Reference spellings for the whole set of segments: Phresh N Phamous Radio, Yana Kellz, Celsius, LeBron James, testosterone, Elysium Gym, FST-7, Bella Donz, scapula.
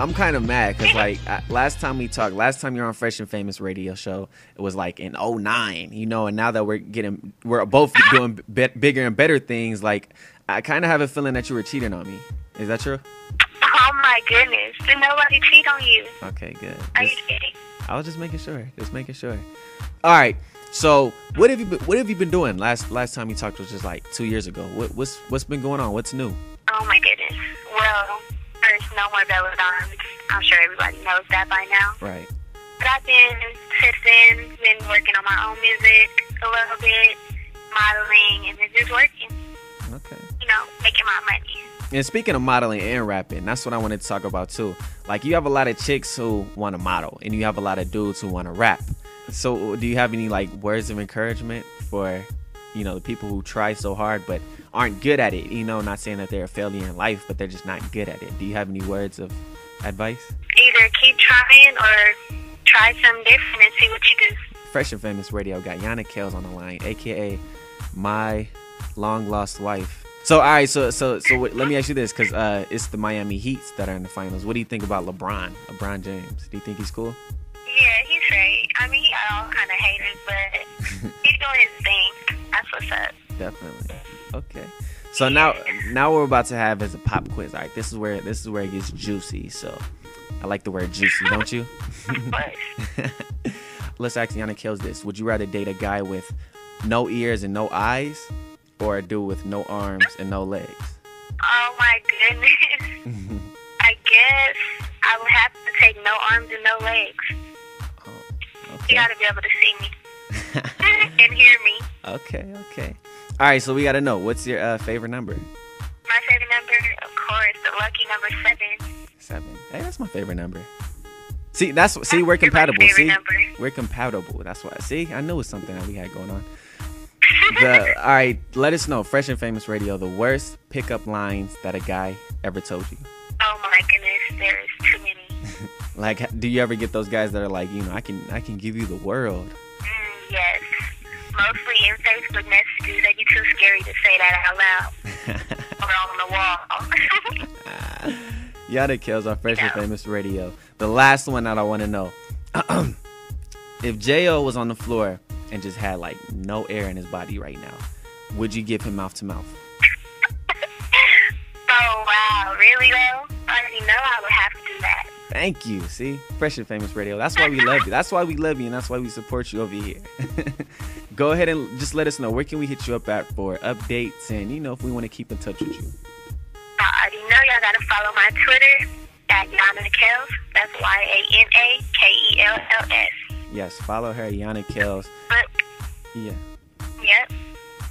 I'm kind of mad because, like, last time you were on Phresh N Phamous Radio show, it was like in 09, you know, and now that we're both doing bigger and better things, like, I kind of have a feeling that you were cheating on me. Is that true? Oh, my goodness. Did nobody cheat on you? Okay, good. Are you kidding? I was just making sure. All right. So what have you been doing? Last time you talked was just like 2 years ago. What's been going on? What's new? Oh, my goodness. Well, first, no more Belladons. I'm sure everybody knows that by now. Right. But I've been since then, been working on my own music a little bit, modeling, and it's just working. Okay. You know, making my money. And speaking of modeling and rapping, that's what I wanted to talk about too. Like, you have a lot of chicks who want to model, and you have a lot of dudes who want to rap. So do you have any, like, words of encouragement for, you know, the people who try so hard but aren't good at it? You know, not saying that they're a failure in life, but they're just not good at it. Do you have any words of advice? Either keep trying or try something different and see what you do. Phresh N Phamous Radio got Yana Kellz on the line, a.k.a. my long-lost wife. So, all right, so let me ask you this, because it's the Miami Heats that are in the finals. What do you think about LeBron James? Do you think he's cool? Yeah, he's great. I mean, he got all kind of haters, but he's doing his thing. That's what's up. Definitely. Okay. So yeah. Now we're about to have is a pop quiz. All right, this is where it gets juicy. So I like the word juicy, don't you? Of course. Let's ask Yana Kellz this. Would you rather date a guy with no ears and no eyes, or a dude with no arms and no legs? Oh, my goodness. I guess I would have to take no arms and no legs. You gotta be able to see me and hear me. Okay. All right, so we gotta know, what's your favorite number? My favorite number, of course, the lucky number 7. 7. Hey, that's my favorite number. See, we're compatible. We're compatible. That's why. See, I knew it was something that we had going on. All right, let us know, Phresh N Phamous Radio, the worst pickup lines that a guy ever told you. Oh my goodness, there is too many. Like, do you ever get those guys that are like, you know, I can give you the world? Yes. Mostly in Facebook messages. They get too scary to say that out loud. Or on the wall. Yana Kellz on Phresh N Phamous Radio. The last one that I want to know. If J.O. was on the floor and just had, like, no air in his body right now, would you give him mouth to mouth? Oh, wow. Really, though? I already know I would have to do that. Thank you. See, Phresh N Phamous Radio. That's why we love you. That's why we love you, and that's why we support you over here. Go ahead and just let us know, where can we hit you up at for updates, and, you know, if we want to keep in touch with you. I already know y'all gotta follow my Twitter at Yana Kellz. That's YanaKells. Yes, follow her, Yana Kellz. Yeah. Yep.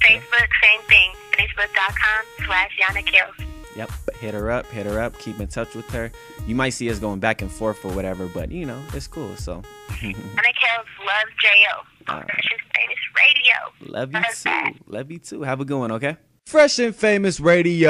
Facebook, same thing. Facebook.com/Yana Kellz. Yep, hit her up, keep in touch with her. You might see us going back and forth or whatever, but, you know, it's cool, so. Yana Kellz loves J.O. Phresh N Phamous Radio. Love you too. Love you too. Have a good one, okay? Phresh N Phamous Radio.